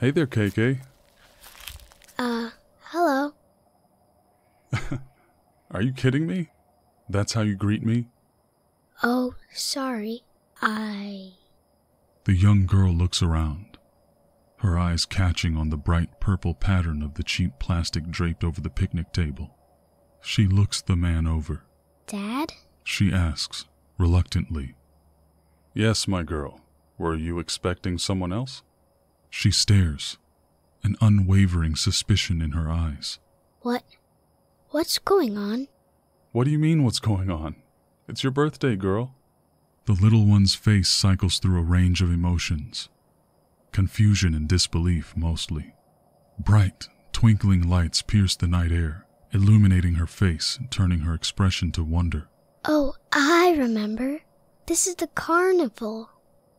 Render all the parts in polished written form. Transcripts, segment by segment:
Hey there, KK. Hello. Are you kidding me? That's how you greet me? Oh, sorry. The young girl looks around, her eyes catching on the bright purple pattern of the cheap plastic draped over the picnic table. She looks the man over. Dad? She asks, reluctantly. Yes, my girl. Were you expecting someone else? She stares, an unwavering suspicion in her eyes. What's going on? What do you mean, what's going on? It's your birthday, girl. The little one's face cycles through a range of emotions. Confusion and disbelief, mostly. Bright, twinkling lights pierce the night air, illuminating her face and turning her expression to wonder. Oh, I remember. This is the carnival.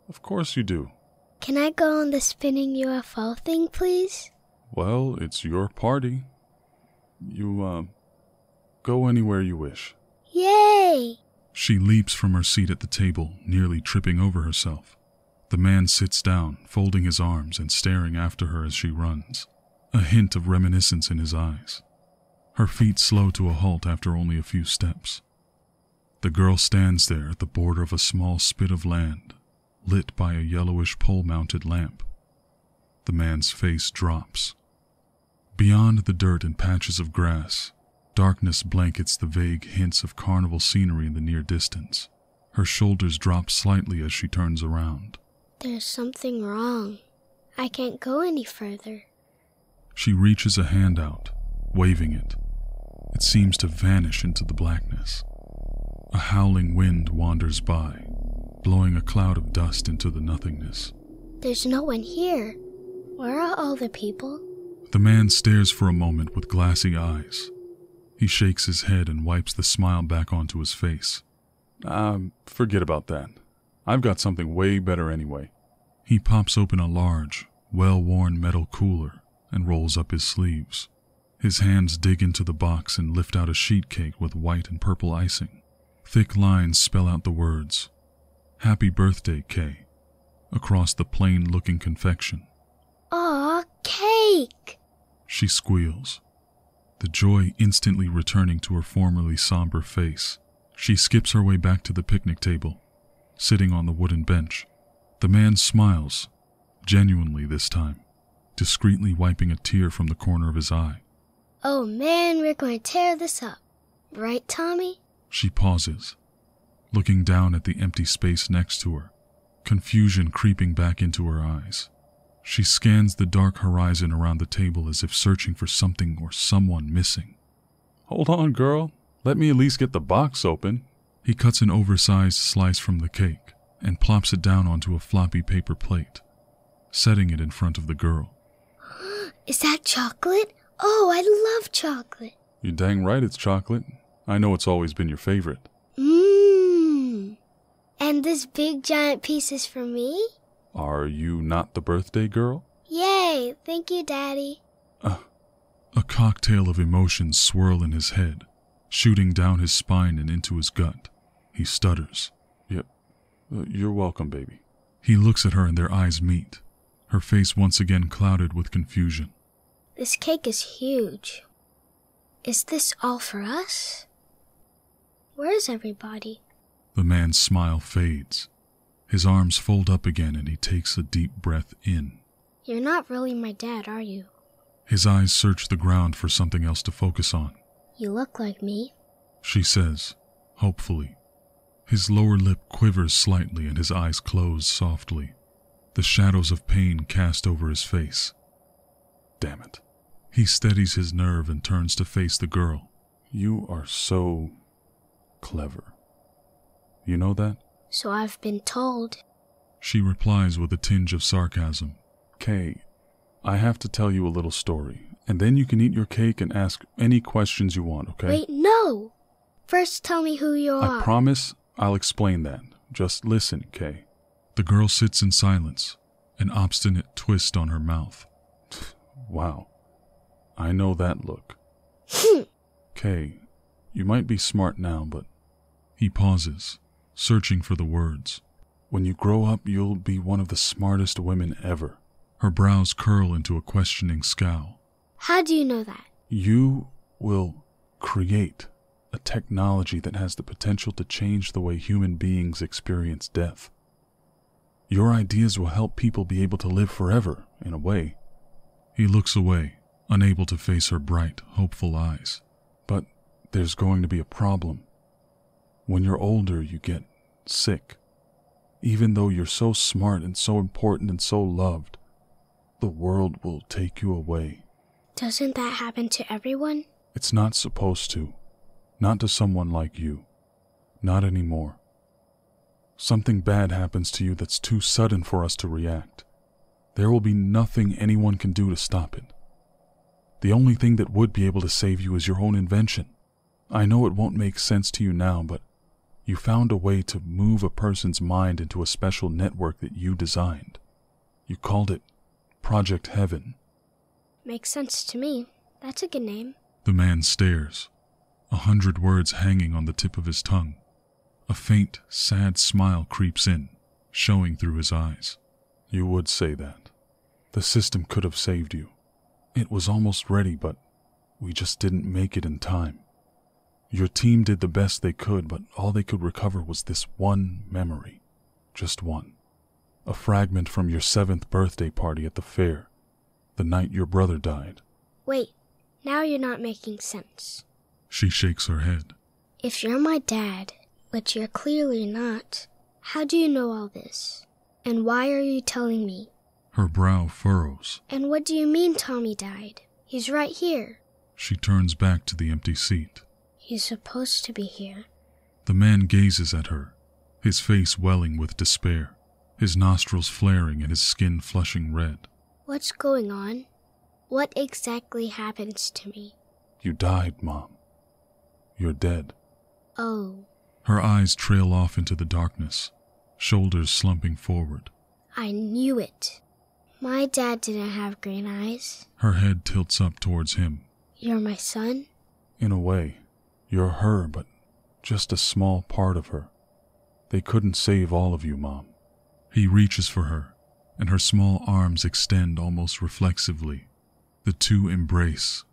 Of course you do. Can I go on the spinning UFO thing, please? Well, it's your party. You, go anywhere you wish. Yay! She leaps from her seat at the table, nearly tripping over herself. The man sits down, folding his arms and staring after her as she runs, a hint of reminiscence in his eyes. Her feet slow to a halt after only a few steps. The girl stands there at the border of a small spit of land, lit by a yellowish pole-mounted lamp. The man's face drops. Beyond the dirt and patches of grass, darkness blankets the vague hints of carnival scenery in the near distance. Her shoulders drop slightly as she turns around. There's something wrong. I can't go any further. She reaches a hand out, waving it. It seems to vanish into the blackness. A howling wind wanders by, blowing a cloud of dust into the nothingness. There's no one here. Where are all the people? The man stares for a moment with glassy eyes. He shakes his head and wipes the smile back onto his face. Forget about that. I've got something way better anyway. He pops open a large, well-worn metal cooler and rolls up his sleeves. His hands dig into the box and lift out a sheet cake with white and purple icing. Thick lines spell out the words, Happy Birthday, Kay, across the plain-looking confection. Aw, cake! She squeals, the joy instantly returning to her formerly somber face. She skips her way back to the picnic table, sitting on the wooden bench. The man smiles, genuinely this time, discreetly wiping a tear from the corner of his eye. Oh man, we're going to tear this up. Right, Tommy? She pauses, looking down at the empty space next to her, confusion creeping back into her eyes. She scans the dark horizon around the table as if searching for something or someone missing. Hold on, girl. Let me at least get the box open. He cuts an oversized slice from the cake and plops it down onto a floppy paper plate, setting it in front of the girl. Is that chocolate? Oh, I love chocolate. You're dang right it's chocolate. I know it's always been your favorite. Mmm. And this big giant piece is for me? Are you not the birthday girl? Yay! Thank you, Daddy. A cocktail of emotions swirl in his head, shooting down his spine and into his gut. He stutters. Yep. You're welcome, baby. He looks at her and their eyes meet, her face once again clouded with confusion. This cake is huge. Is this all for us? Where's everybody? The man's smile fades. His arms fold up again and he takes a deep breath in. You're not really my dad, are you? His eyes search the ground for something else to focus on. You look like me, she says, hopefully. His lower lip quivers slightly and his eyes close softly, the shadows of pain cast over his face. Damn it. He steadies his nerve and turns to face the girl. You are so clever. You know that? So I've been told. She replies with a tinge of sarcasm. Kay, I have to tell you a little story, and then you can eat your cake and ask any questions you want, okay? Wait, no! First tell me who you are. I promise I'll explain that. Just listen, Kay. The girl sits in silence, an obstinate twist on her mouth. Wow. I know that look. Kay, you might be smart now, but... He pauses, searching for the words. When you grow up, you'll be one of the smartest women ever. Her brows curl into a questioning scowl. How do you know that? You will create a technology that has the potential to change the way human beings experience death. Your ideas will help people be able to live forever, in a way. He looks away, unable to face her bright, hopeful eyes. But there's going to be a problem. When you're older, you get sick. Even though you're so smart and so important and so loved, the world will take you away. Doesn't that happen to everyone? It's not supposed to. Not to someone like you. Not anymore. Something bad happens to you that's too sudden for us to react. There will be nothing anyone can do to stop it. The only thing that would be able to save you is your own invention. I know it won't make sense to you now, but you found a way to move a person's mind into a special network that you designed. You called it Project Heaven. Makes sense to me. That's a good name. The man stares. 100 words hanging on the tip of his tongue. A faint, sad smile creeps in, showing through his eyes. You would say that. The system could have saved you. It was almost ready, but we just didn't make it in time. Your team did the best they could, but all they could recover was this one memory. Just one. A fragment from your 7th birthday party at the fair, the night your brother died. Wait, now you're not making sense. She shakes her head. If you're my dad, which you're clearly not, how do you know all this? And why are you telling me? Her brow furrows. And what do you mean Tommy died? He's right here. She turns back to the empty seat. He's supposed to be here. The man gazes at her, his face welling with despair, his nostrils flaring and his skin flushing red. What's going on? What exactly happens to me? You died, Mom. You're dead. Oh. Her eyes trail off into the darkness, shoulders slumping forward. I knew it. My dad didn't have green eyes. Her head tilts up towards him. You're my son? In a way, you're her, but just a small part of her. They couldn't save all of you, Mom. He reaches for her, and her small arms extend almost reflexively. The two embrace,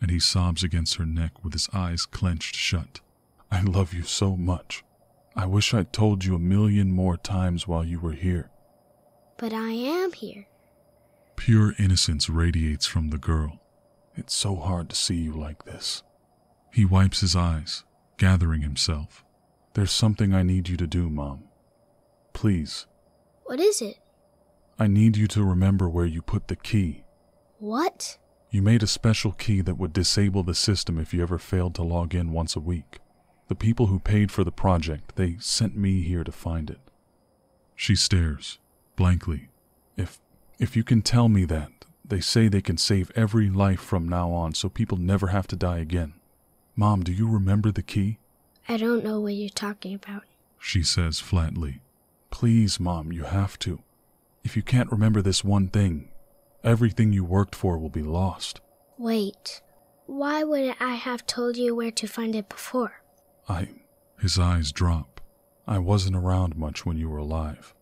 and he sobs against her neck with his eyes clenched shut. I love you so much. I wish I'd told you 1,000,000 more times while you were here. But I am here. Pure innocence radiates from the girl. It's so hard to see you like this. He wipes his eyes, gathering himself. There's something I need you to do, Mom. Please. What is it? I need you to remember where you put the key. What? You made a special key that would disable the system if you ever failed to log in once a week. The people who paid for the project, they sent me here to find it. She stares, blankly. If you can tell me that, they say they can save every life from now on so people never have to die again. Mom, do you remember the key? I don't know what you're talking about, she says flatly. Please, Mom, you have to. If you can't remember this one thing, everything you worked for will be lost. Wait, why would I have told you where to find it before? His eyes drop. I wasn't around much when you were alive.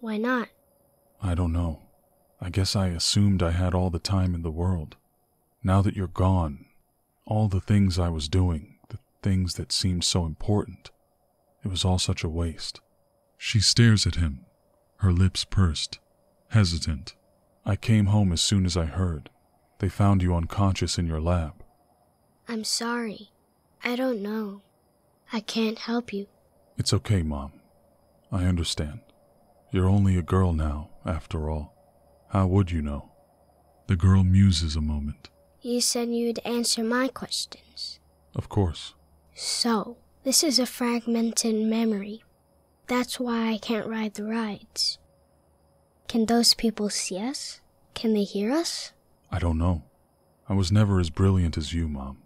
Why not? I don't know. I guess I assumed I had all the time in the world. Now that you're gone, all the things I was doing, the things that seemed so important, it was all such a waste. She stares at him, her lips pursed, hesitant. I came home as soon as I heard. They found you unconscious in your lab. I'm sorry. I don't know. I can't help you. It's okay, Mom. I understand. You're only a girl now, after all. How would you know? The girl muses a moment. You said you'd answer my questions. Of course. So, this is a fragmented memory. That's why I can't ride the rides. Can those people see us? Can they hear us? I don't know. I was never as brilliant as you, Mom.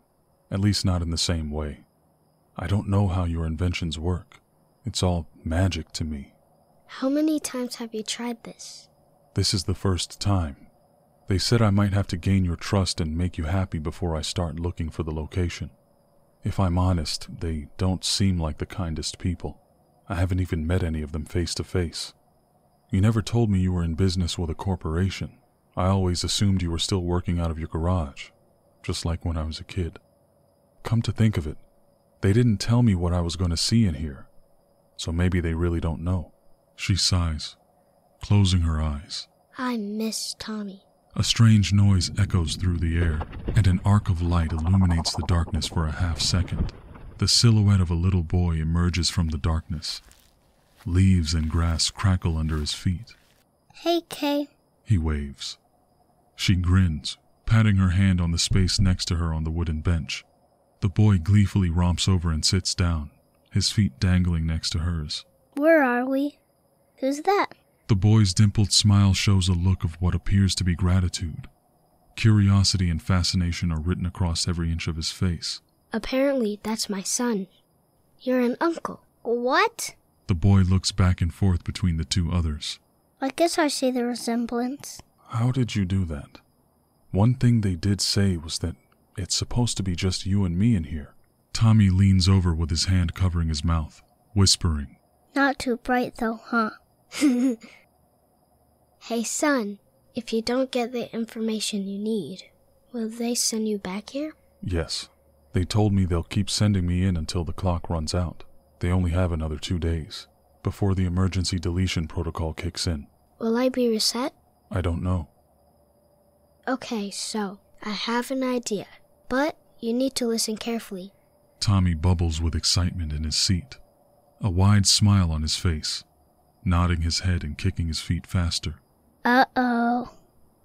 At least not in the same way. I don't know how your inventions work. It's all magic to me. How many times have you tried this? This is the first time. They said I might have to gain your trust and make you happy before I start looking for the location. If I'm honest, they don't seem like the kindest people. I haven't even met any of them face to face. You never told me you were in business with a corporation. I always assumed you were still working out of your garage, just like when I was a kid. Come to think of it, they didn't tell me what I was going to see in here, so maybe they really don't know. She sighs, closing her eyes. I miss Tommy. A strange noise echoes through the air, and an arc of light illuminates the darkness for a half second. The silhouette of a little boy emerges from the darkness. Leaves and grass crackle under his feet. Hey, Kay. He waves. She grins, patting her hand on the space next to her on the wooden bench. The boy gleefully romps over and sits down, his feet dangling next to hers. Where are we? Who's that? The boy's dimpled smile shows a look of what appears to be gratitude. Curiosity and fascination are written across every inch of his face. Apparently, that's my son. You're an uncle. What? The boy looks back and forth between the two others. I guess I see the resemblance. How did you do that? One thing they did say was that it's supposed to be just you and me in here. Tommy leans over with his hand covering his mouth, whispering. Not too bright though, huh? Hey, son, if you don't get the information you need, will they send you back here? Yes. They told me they'll keep sending me in until the clock runs out. They only have another 2 days, before the emergency deletion protocol kicks in. Will I be reset? I don't know. Okay, so, I have an idea, but you need to listen carefully. Tommy bubbles with excitement in his seat, a wide smile on his face, nodding his head and kicking his feet faster. Uh-oh.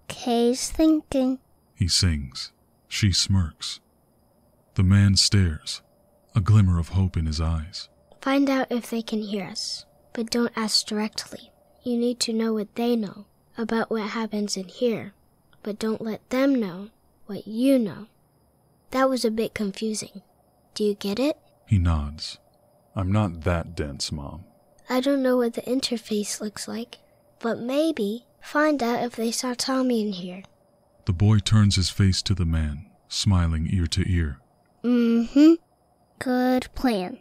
Kay's thinking. He sings. She smirks. The man stares, a glimmer of hope in his eyes. Find out if they can hear us, but don't ask directly. You need to know what they know about what happens in here, but don't let them know what you know. That was a bit confusing. Do you get it? He nods. I'm not that dense, Mom. I don't know what the interface looks like, but maybe find out if they saw Tommy in here. The boy turns his face to the man, smiling ear to ear. Mm-hmm. Good plan.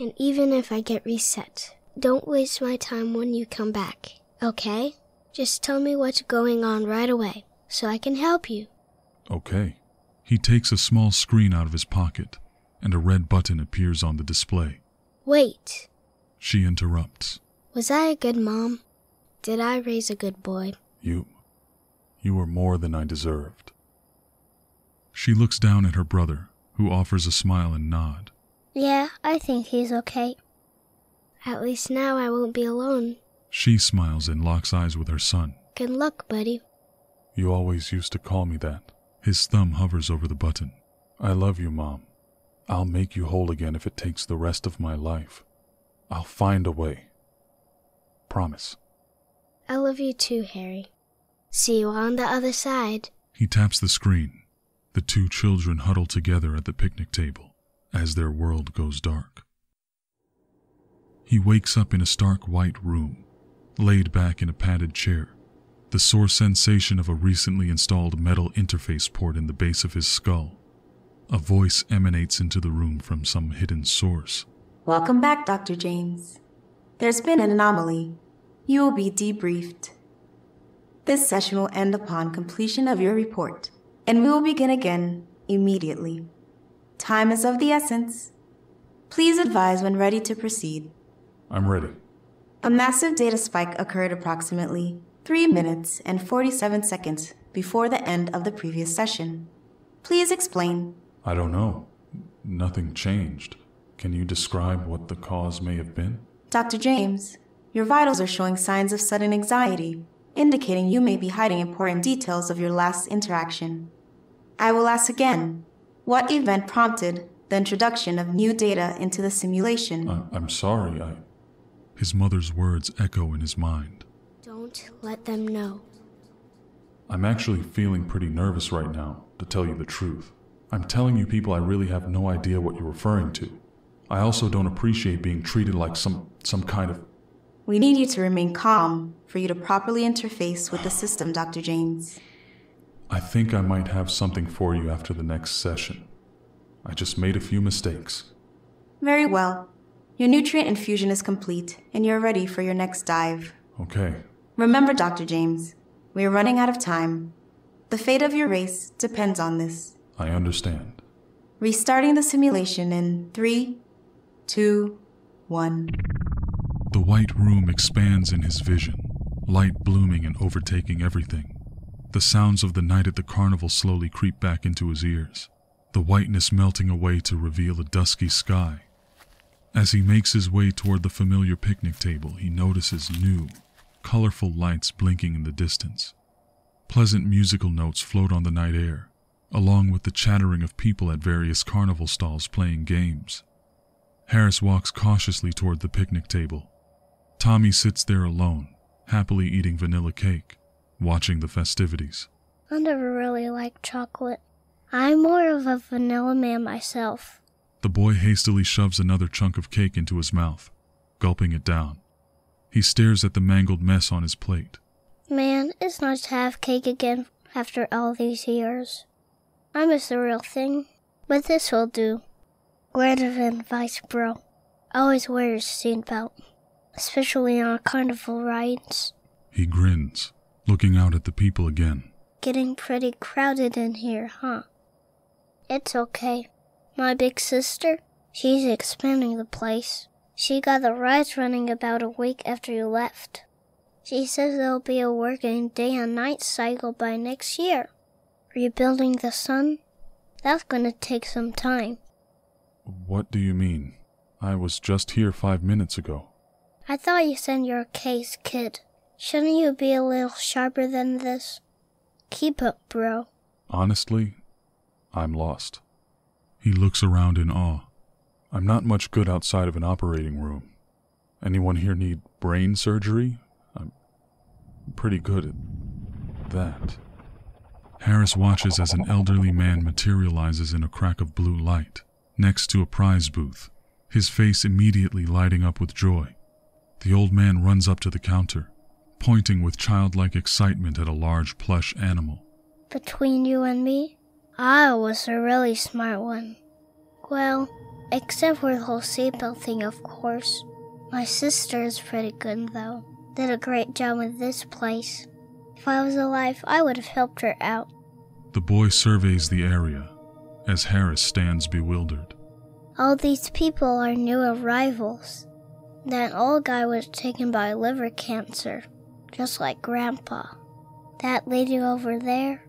And even if I get reset, don't waste my time when you come back, okay? Just tell me what's going on right away, so I can help you. Okay. He takes a small screen out of his pocket, and a red button appears on the display. Wait. She interrupts. Was I a good mom? Did I raise a good boy? You were more than I deserved. She looks down at her brother, who offers a smile and nod. Yeah, I think he's okay. At least now I won't be alone. She smiles and locks eyes with her son. Good luck, buddy. You always used to call me that. His thumb hovers over the button. I love you, Mom. I'll make you whole again if it takes the rest of my life. I'll find a way. Promise. I love you too, Harry. See you on the other side. He taps the screen. The two children huddle together at the picnic table as their world goes dark. He wakes up in a stark white room, laid back in a padded chair, the sore sensation of a recently installed metal interface port in the base of his skull. A voice emanates into the room from some hidden source. Welcome back, Dr. James. There's been an anomaly. You will be debriefed. This session will end upon completion of your report, and we will begin again immediately. Time is of the essence. Please advise when ready to proceed. I'm ready. A massive data spike occurred approximately 3 minutes and 47 seconds before the end of the previous session. Please explain. I don't know. Nothing changed. Can you describe what the cause may have been? Dr. James, your vitals are showing signs of sudden anxiety, indicating you may be hiding important details of your last interaction. I will ask again, what event prompted the introduction of new data into the simulation? I'm sorry, His mother's words echo in his mind. Don't let them know. I'm actually feeling pretty nervous right now, to tell you the truth. I'm telling you people I really have no idea what you're referring to. I also don't appreciate being treated like some kind of... We need you to remain calm for you to properly interface with the system, Dr. James. I think I might have something for you after the next session. I just made a few mistakes. Very well. Your nutrient infusion is complete, and you're ready for your next dive. Okay. Remember, Dr. James, We are running out of time. The fate of your race depends on this. I understand. Restarting the simulation in 3, 2, 1. The white room expands in his vision, light blooming and overtaking everything. The sounds of the night at the carnival slowly creep back into his ears, the whiteness melting away to reveal a dusky sky. As he makes his way toward the familiar picnic table, he notices new, colorful lights blinking in the distance. Pleasant musical notes float on the night air, along with the chattering of people at various carnival stalls playing games. Harris walks cautiously toward the picnic table. Tommy sits there alone, happily eating vanilla cake, watching the festivities. I never really liked chocolate. I'm more of a vanilla man myself. The boy hastily shoves another chunk of cake into his mouth, gulping it down. He stares at the mangled mess on his plate. Man, it's nice to have cake again after all these years. I miss the real thing, but this will do. Word of advice, bro. Always wear your seatbelt, especially on carnival rides. He grins, looking out at the people again. Getting pretty crowded in here, huh? It's okay. My big sister, she's expanding the place. She got the rides running about a week after you left. She says there'll be a working day and night cycle by next year. Rebuilding the sun? That's gonna take some time. What do you mean? I was just here 5 minutes ago. I thought you said you're a case, kid. Shouldn't you be a little sharper than this? Keep up, bro. Honestly, I'm lost. He looks around in awe. I'm not much good outside of an operating room. Anyone here need brain surgery? I'm pretty good at that. Harris watches as an elderly man materializes in a crack of blue light, next to a prize booth, his face immediately lighting up with joy. The old man runs up to the counter, pointing with childlike excitement at a large plush animal. Between you and me? I was a really smart one. Well, except for the whole seatbelt thing, of course. My sister is pretty good, though. Did a great job with this place. If I was alive, I would have helped her out. The boy surveys the area, as Harris stands bewildered. All these people are new arrivals. That old guy was taken by liver cancer, just like Grandpa. That lady over there?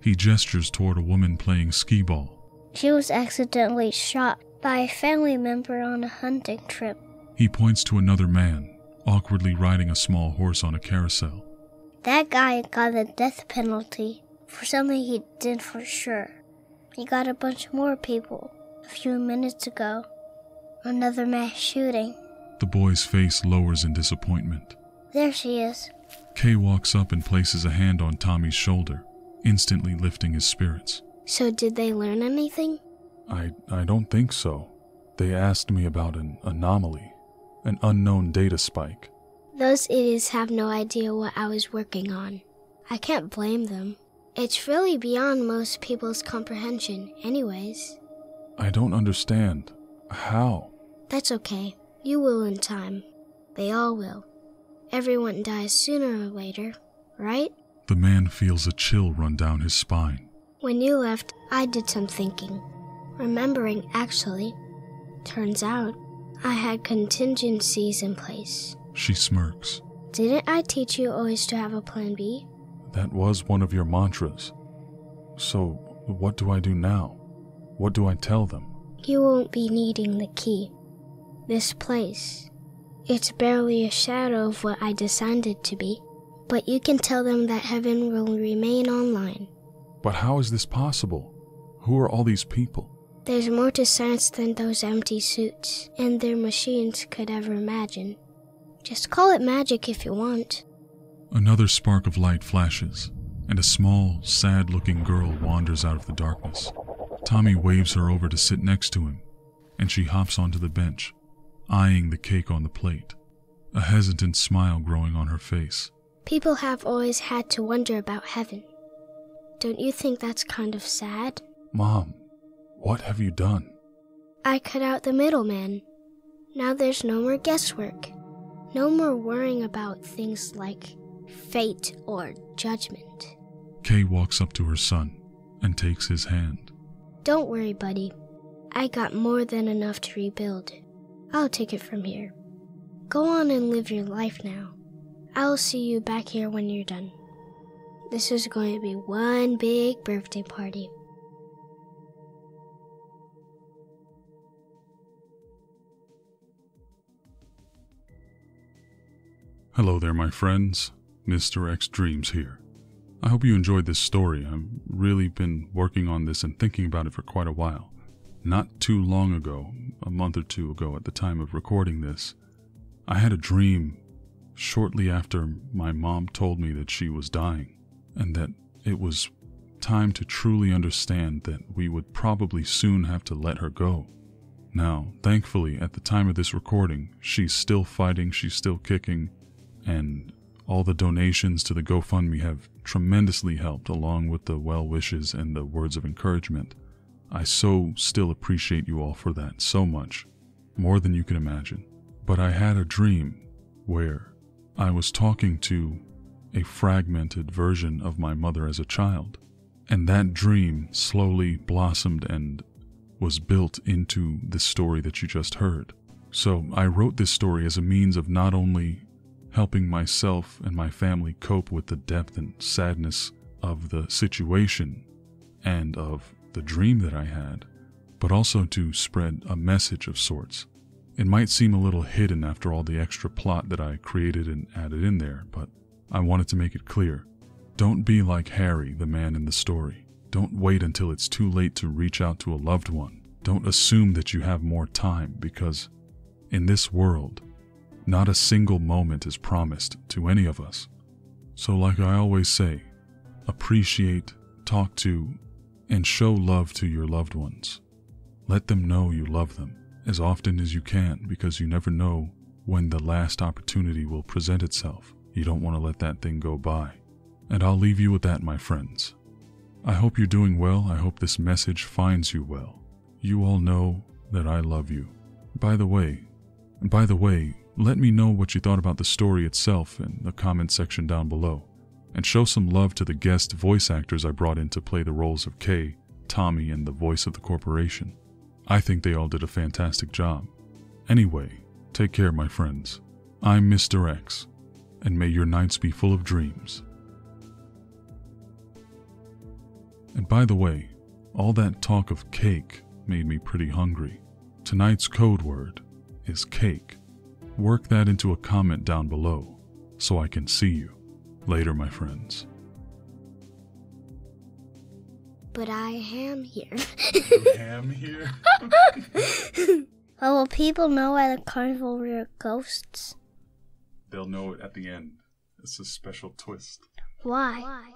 He gestures toward a woman playing skee-ball. She was accidentally shot by a family member on a hunting trip. He points to another man, awkwardly riding a small horse on a carousel. That guy got the death penalty for something he did for sure. He got a bunch more people a few minutes ago. Another mass shooting. The boy's face lowers in disappointment. There she is. Kay walks up and places a hand on Tommy's shoulder, instantly lifting his spirits. So did they learn anything? I don't think so. They asked me about an anomaly, an unknown data spike. Those idiots have no idea what I was working on. I can't blame them. It's really beyond most people's comprehension, anyways. I don't understand. How? That's okay. You will in time. They all will. Everyone dies sooner or later, right? The man feels a chill run down his spine. When you left, I did some thinking. Remembering, actually. Turns out, I had contingencies in place. She smirks. Didn't I teach you always to have a plan B? That was one of your mantras. So, what do I do now? What do I tell them? You won't be needing the key. This place. It's barely a shadow of what I designed it to be. But you can tell them that Heaven will remain online. But how is this possible? Who are all these people? There's more to science than those empty suits and their machines could ever imagine. Just call it magic if you want. Another spark of light flashes, and a small, sad-looking girl wanders out of the darkness. Tommy waves her over to sit next to him, and she hops onto the bench, eyeing the cake on the plate, a hesitant smile growing on her face. People have always had to wonder about Heaven. Don't you think that's kind of sad? Mom, what have you done? I cut out the middleman. Now there's no more guesswork. No more worrying about things like fate, or judgment. Kay walks up to her son and takes his hand. Don't worry, buddy. I got more than enough to rebuild. I'll take it from here. Go on and live your life now. I'll see you back here when you're done. This is going to be one big birthday party. Hello there, my friends. Mr. X Dreams here. I hope you enjoyed this story. I've really been working on this and thinking about it for quite a while. Not too long ago, a month or two ago at the time of recording this, I had a dream shortly after my mom told me that she was dying, and that it was time to truly understand that we would probably soon have to let her go. Now, thankfully, at the time of this recording, she's still fighting, she's still kicking, and all the donations to the GoFundMe have tremendously helped, along with the well wishes and the words of encouragement. I so still appreciate you all for that so much, more than you can imagine. But I had a dream where I was talking to a fragmented version of my mother as a child, and that dream slowly blossomed and was built into the story that you just heard. So I wrote this story as a means of not only helping myself and my family cope with the depth and sadness of the situation and of the dream that I had, but also to spread a message of sorts. It might seem a little hidden after all the extra plot that I created and added in there, but I wanted to make it clear. Don't be like Harry, the man in the story. Don't wait until it's too late to reach out to a loved one. Don't assume that you have more time, because in this world, not a single moment is promised to any of us. So like I always say, appreciate, talk to, and show love to your loved ones. Let them know you love them as often as you can, because you never know when the last opportunity will present itself. You don't want to let that thing go by. And I'll leave you with that, my friends. I hope you're doing well. I hope this message finds you well. You all know that I love you. By the way, let me know what you thought about the story itself in the comment section down below, and show some love to the guest voice actors I brought in to play the roles of Kay, Tommy, and the voice of the corporation. I think they all did a fantastic job. Anyway, take care, my friends. I'm Mr. X, and may your nights be full of dreams. And by the way, all that talk of cake made me pretty hungry. Tonight's code word is cake. Work that into a comment down below so I can see you. Later, my friends. But I am here. I am here? Oh, will people know at the carnival we are ghosts? They'll know it at the end. It's a special twist. Why?